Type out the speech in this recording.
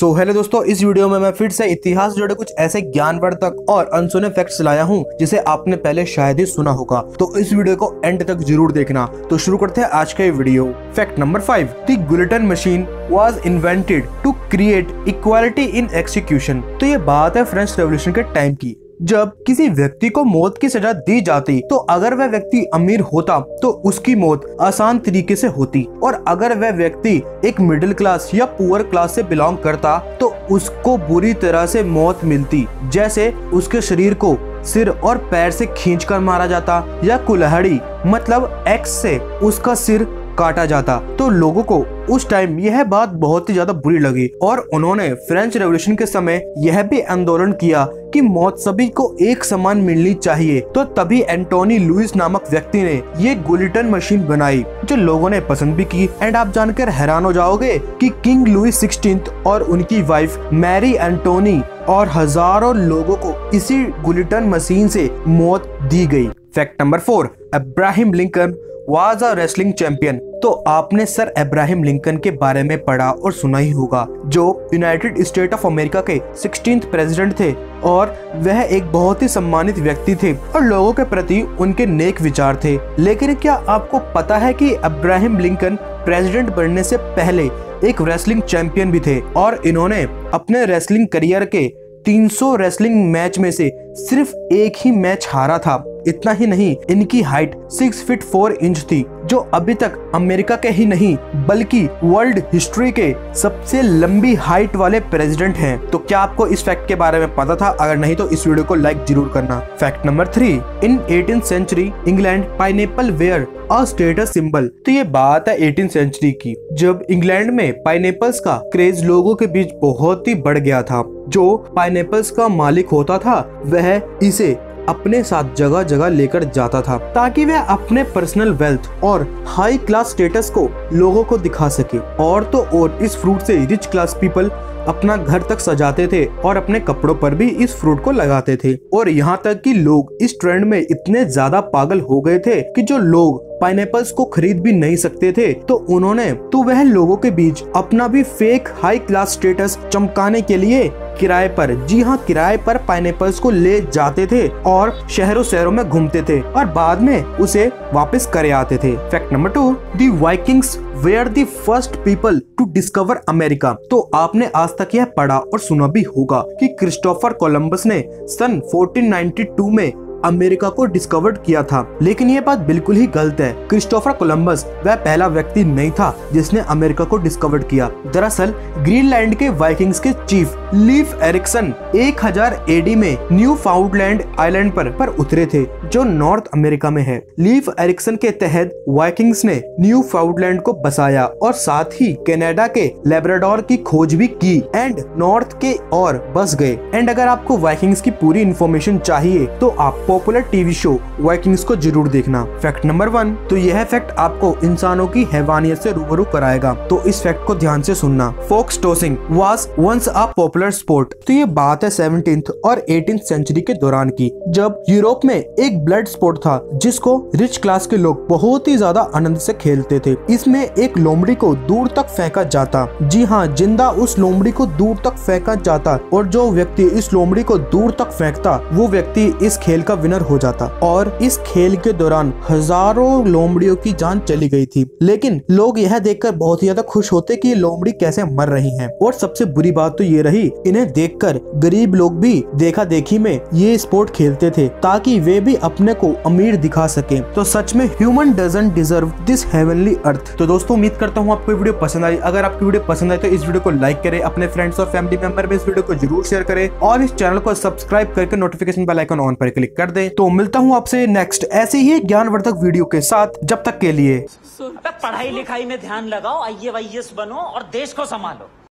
So hello दोस्तों, इस video में मैं फिर से इतिहास से जुड़े कुछ ऐसे ज्ञानवर्धक और अनसुने फैक्ट्स लाया हूँ जिसे आपने पहले शायद ही सुना होगा, तो इस वीडियो को एंड तक जरूर देखना। तो शुरू करते हैं आज का ये video. Fact number 5, the guillotine machine was invented to create equality in execution. तो ये बात है फ्रेंच रेवोल्यूशन के टाइम की, जब किसी व्यक्ति को मौत की सजा दी जाती तो अगर वह व्यक्ति अमीर होता तो उसकी मौत आसान तरीके से होती, और अगर वह व्यक्ति एक मिडिल क्लास या पुअर क्लास से बिलोंग करता तो उसको बुरी तरह से मौत मिलती, जैसे उसके शरीर को सिर और पैर से खींचकर मारा जाता या कुल्हाड़ी मतलब एक्स से उसका सिर काटा जाता। तो लोगों को उस टाइम यह बात बहुत ही ज्यादा बुरी लगी और उन्होंने फ्रेंच रेवोल्यूशन के समय यह भी आंदोलन किया कि मौत सभी को एक समान मिलनी चाहिए। तो तभी एंटोनी लुइस नामक व्यक्ति ने ये गुलेटिन मशीन बनाई जो लोगों ने पसंद भी की। एंड आप जानकर हैरान हो जाओगे कि किंग लुइस 16 और उनकी वाइफ मैरी एंटोनी और हजारों लोगों को इसी गुलेटिन मशीन से मौत दी गई। Fact number 4, Abraham Lincoln was a wrestling champion. तो आपने सर अब्राहम लिंकन के बारे में पढ़ा और सुना ही होगा, जो यूनाइटेड स्टेट ऑफ अमेरिका के 16वें प्रेसिडेंट थे और वह एक बहुत ही सम्मानित व्यक्ति थे और लोगों के प्रति उनके नेक विचार थे। लेकिन क्या आपको पता है कि अब्राहम लिंकन प्रेसिडेंट बनने से पहले एक रेसलिंग चैंपियन भी थे, और इन्होंने अपने रेसलिंग करियर के 300 रेसलिंग मैच में से सिर्फ एक ही मैच हारा था। इतना ही नहीं, इनकी हाइट 6 फीट 4 इंच थी, जो अभी तक अमेरिका के ही नहीं बल्कि वर्ल्ड हिस्ट्री के सबसे लंबी हाइट वाले प्रेसिडेंट हैं। तो क्या आपको इस फैक्ट के बारे में पता था? अगर नहीं तो इस वीडियो को लाइक जरूर करना। Fact number 3, in 18th century England pineapple were a status symbol. तो ये बात है 18th सेंचुरी की, जब इंग्लैंड में पाइनएप्पल्स का क्रेज लोगों के बीच बहुत ही बढ़ गया था। जो पाइनएप्पल्स का मालिक होता था वह इसे अपने साथ जगह जगह लेकर जाता था ताकि वह अपने पर्सनल वेल्थ और हाई क्लास स्टेटस को लोगों को दिखा सके। और तो और इस फ्रूट से रिच क्लास पीपल अपना घर तक सजाते थे और अपने कपड़ों पर भी इस फ्रूट को लगाते थे, और यहाँ तक कि लोग इस ट्रेंड में इतने ज्यादा पागल हो गए थे कि जो लोग पाइनएप्पल्स को खरीद भी नहीं सकते थे तो उन्होंने तो वह लोगों के बीच अपना भी फेक हाई क्लास स्टेटस चमकाने के लिए किराए पर, जी हाँ किराए पर पाइनएप्पल्स को ले जाते थे और शहरों शहरों में घूमते थे और बाद में उसे वापस करे आते थे। Fact number 2, the Vikings were the first people to discover America. तो आपने आज तक यह पढ़ा और सुना भी होगा कि क्रिस्टोफर कोलंबस ने सन 1492 में अमेरिका को डिस्कवर किया था, लेकिन ये बात बिल्कुल ही गलत है। क्रिस्टोफर कोलंबस वह पहला व्यक्ति नहीं था जिसने अमेरिका को डिस्कवर किया। दरअसल ग्रीनलैंड के वाइकिंग्स के चीफ लीफ एरिक्सन 1000 एडी में न्यूफाउंडलैंड आइलैंड पर उतरे थे, जो नॉर्थ अमेरिका में है। लीफ एरिक्सन के तहत वाइकिंग्स ने न्यूफाउंडलैंड को बसाया और साथ ही कनाडा के लैब्राडोर की खोज भी की एंड नॉर्थ के और बस गए। एंड अगर आपको वाइकिंग्स की पूरी इंफॉर्मेशन चाहिए तो आप पॉपुलर टीवी शो वाइकिंग्स को जरूर देखना। फैक्ट नंबर 1, तो यह फैक्ट आपको इंसानों की हैवानियत से रूबरू कराएगा, तो इस फैक्ट को ध्यान से सुनना। Fox tossing was once a popular sport. तो ये बात है 17th और 18th सेंचुरी के दौरान की, जब यूरोप में एक ब्लड स्पोर्ट था जिसको रिच क्लास के लोग बहुत ही ज्यादा आनंद से खेलते थे। इसमें एक लोमड़ी को दूर तक फेंका जाता, जी हाँ जिंदा उस लोमड़ी को दूर तक फेंका जाता, और जो व्यक्ति इस लोमड़ी को दूर तक फेंकता वो व्यक्ति इस खेल का विनर हो जाता। और इस खेल के दौरान हजारों लोमड़ियों की जान चली गई थी, लेकिन लोग यह देखकर बहुत ही ज्यादा खुश होते कि ये लोमड़ी कैसे मर रही हैं। और सबसे बुरी बात तो ये रही, इन्हें देखकर गरीब लोग भी देखा देखी में ये स्पोर्ट खेलते थे ताकि वे भी अपने को अमीर दिखा सके। तो सच में human doesn't deserve this heavenly earth. तो दोस्तों उम्मीद करता हूँ आपको वीडियो पसंद आई। अगर आपकी वीडियो पसंद आई तो इस वीडियो को लाइक करें, अपने फ्रेंड्स और फैमिली मेंबर में इस वीडियो को जरूर शेयर करें और इस चैनल को सब्सक्राइब करके नोटिफिकेशन बेल आइकन ऑन पर क्लिक कर दे। तो मिलता हूँ आपसे नेक्स्ट ऐसे ही ज्ञानवर्धक वीडियो के साथ, जब तक के लिए पढ़ाई लिखाई में ध्यान लगाओ, आईएएस बनो और देश को संभालो।